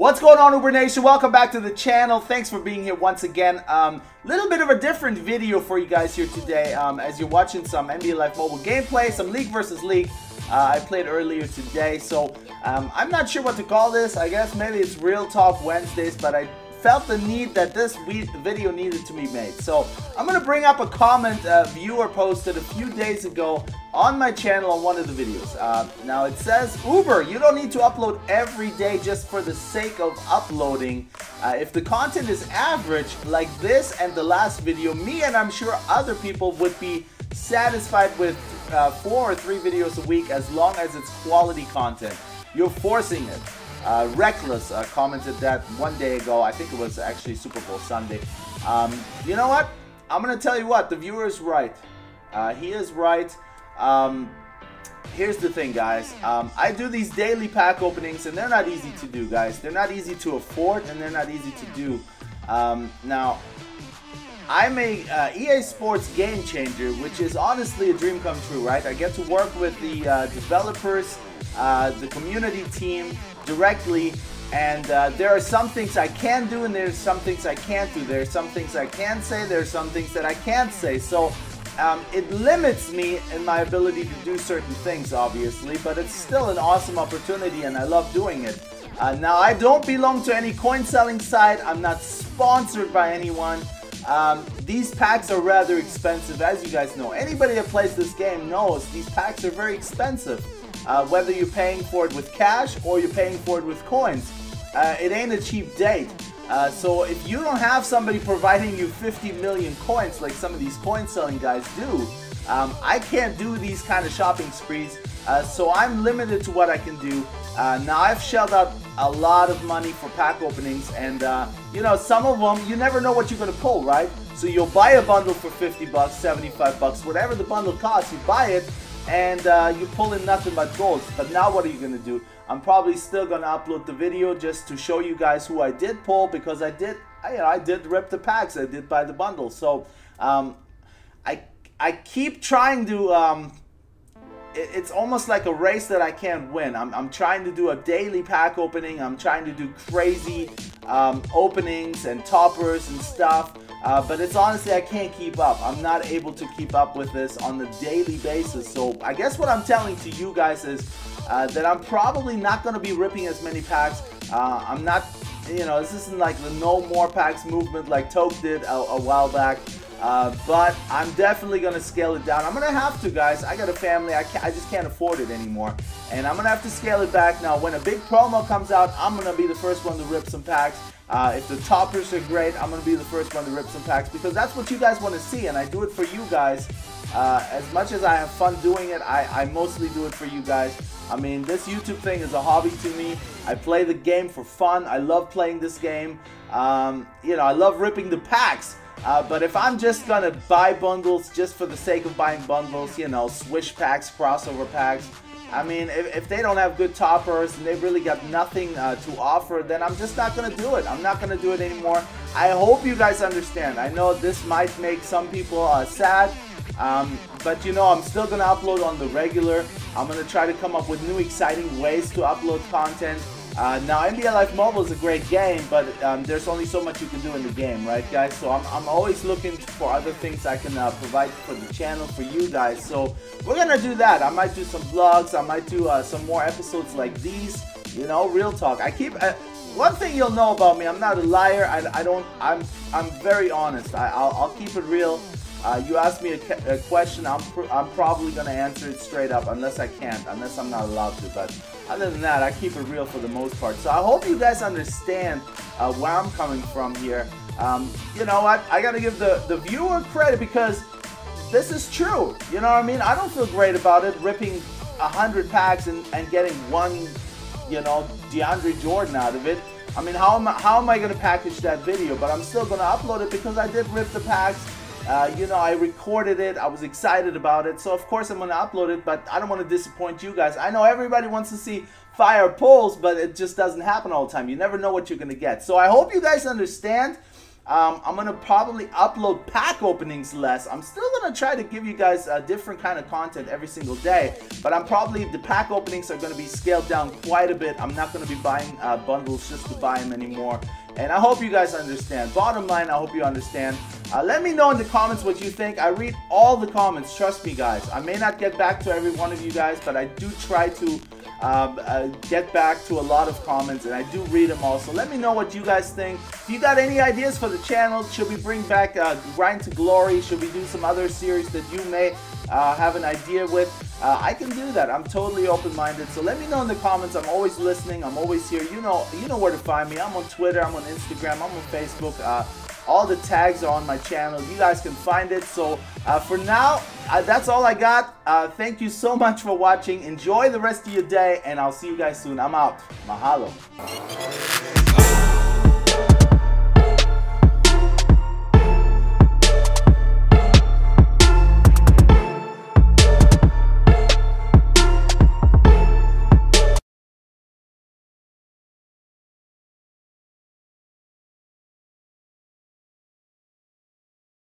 What's going on, Uber Nation? Welcome back to the channel. Thanks for being here once again. Little bit of a different video for you guys here today, as you're watching some NBA Live Mobile gameplay, some League versus League I played earlier today. So I'm not sure what to call this. I guess maybe it's Real Talk Wednesdays, but I felt the need that this video needed to be made. So I'm gonna bring up a comment a viewer posted a few days ago on my channel on one of the videos. Now it says, Uber, you don't need to upload every day just for the sake of uploading. If the content is average like this and the last video, me and I'm sure other people would be satisfied with 4 or 3 videos a week as long as it's quality content. You're forcing it. Reckless commented that one day ago. I think it was actually Super Bowl Sunday. You know what? I'm gonna tell you what, the viewer is right. He is right. Here's the thing, guys. I do these daily pack openings, and they're not easy to do, guys. They're not easy to afford, and they're not easy to do. Now, I'm a EA Sports game changer, which is honestly a dream come true, right? I get to work with the developers, the community team directly, and there are some things I can do, and there's some things I can't do. There's some things I can say, there's some things that I can't say. So it limits me in my ability to do certain things, obviously, but it's still an awesome opportunity, and I love doing it. Now, I don't belong to any coin selling site. I'm not sponsored by anyone. These packs are rather expensive, as you guys know. Anybody that plays this game knows these packs are very expensive. Whether you're paying for it with cash or you're paying for it with coins, it ain't a cheap date. So if you don't have somebody providing you 50 million coins like some of these coin selling guys do, I can't do these kind of shopping sprees, so I'm limited to what I can do. Now, I've shelled out a lot of money for pack openings, and you know, some of them you never know what you're gonna pull, right? So you'll buy a bundle for 50 bucks, 75 bucks, whatever the bundle costs, you buy it, and you pull in nothing but golds. But now what are you gonna do? I'm probably still gonna upload the video just to show you guys who I did pull, because I did rip the packs, I did buy the bundle. So I keep trying to it's almost like a race that I can't win. I'm trying to do a daily pack opening, I'm trying to do crazy openings and toppers and stuff, but it's honestly, I can't keep up. I'm not able to keep up with this on a daily basis. So I guess what I'm telling to you guys is that I'm probably not going to be ripping as many packs. I'm not, you know, this isn't like the no more packs movement like Tope did a while back. But I'm definitely gonna scale it down. I'm gonna have to, guys. I got a family. I just can't afford it anymore, and I'm gonna have to scale it back. Now, when a big promo comes out, I'm gonna be the first one to rip some packs. If the toppers are great, I'm gonna be the first one to rip some packs, because that's what you guys want to see, and I do it for you guys. As much as I have fun doing it, I mostly do it for you guys. I mean, this YouTube thing is a hobby to me. I play the game for fun. I love playing this game. You know, I love ripping the packs. But if I'm just gonna buy bundles just for the sake of buying bundles, you know, swish packs, crossover packs, I mean, if they don't have good toppers and they really got nothing to offer, then I'm just not gonna do it. I'm not gonna do it anymore. I hope you guys understand. I know this might make some people sad, but you know, I'm still gonna upload on the regular. I'm gonna try to come up with new exciting ways to upload content. Now, NBA Live Mobile is a great game, but there's only so much you can do in the game, right, guys? So I'm always looking for other things I can provide for the channel, for you guys. So we're gonna do that. I might do some vlogs. I might do some more episodes like these. You know, real talk. I keep one thing you'll know about me. I'm not a liar. I'm very honest. I'll keep it real. You ask me a question, I'm probably gonna answer it straight up, unless I can't, unless I'm not allowed to. But other than that, I keep it real for the most part. So I hope you guys understand where I'm coming from here. You know what? I gotta give the viewer credit, because this is true. You know what I mean? I don't feel great about it, ripping 100 packs and getting one, you know, DeAndre Jordan out of it. I mean, how am I gonna package that video? But I'm still gonna upload it, because I did rip the packs. You know, I recorded it, I was excited about it, so of course I'm gonna upload it, but I don't want to disappoint you guys. I know everybody wants to see fire pulls, but it just doesn't happen all the time. You never know what you're gonna get. So I hope you guys understand. I'm gonna probably upload pack openings less. I'm still gonna try to give you guys a different kind of content every single day, but I'm probably, the pack openings are gonna be scaled down quite a bit. I'm not gonna be buying bundles just to buy them anymore. And I hope you guys understand. Bottom line, I hope you understand. Let me know in the comments what you think. I read all the comments, trust me guys. I may not get back to every one of you guys, but I do try to get back to a lot of comments, and I do read them all. So let me know what you guys think. If you got any ideas for the channel, should we bring back Grind to Glory? Should we do some other series that you may have an idea with? I can do that. I'm totally open-minded. So let me know in the comments. I'm always listening. I'm always here. You know where to find me. I'm on Twitter. I'm on Instagram. I'm on Facebook. All the tags are on my channel. You guys can find it. So for now, that's all I got. Thank you so much for watching. Enjoy the rest of your day, and I'll see you guys soon. I'm out. Mahalo.